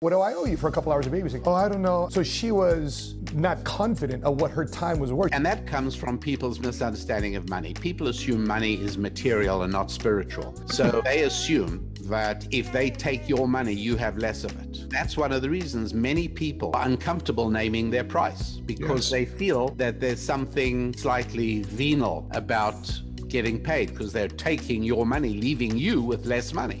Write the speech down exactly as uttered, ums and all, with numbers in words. What do I owe you for a couple hours of babysitting? Oh, I don't know. So she was not confident of what her time was worth. And that comes from people's misunderstanding of money. People assume money is material and not spiritual. So they assume that if they take your money, you have less of it. That's one of the reasons many people are uncomfortable naming their price, because yes, they feel that there's something slightly venal about getting paid because they're taking your money, leaving you with less money.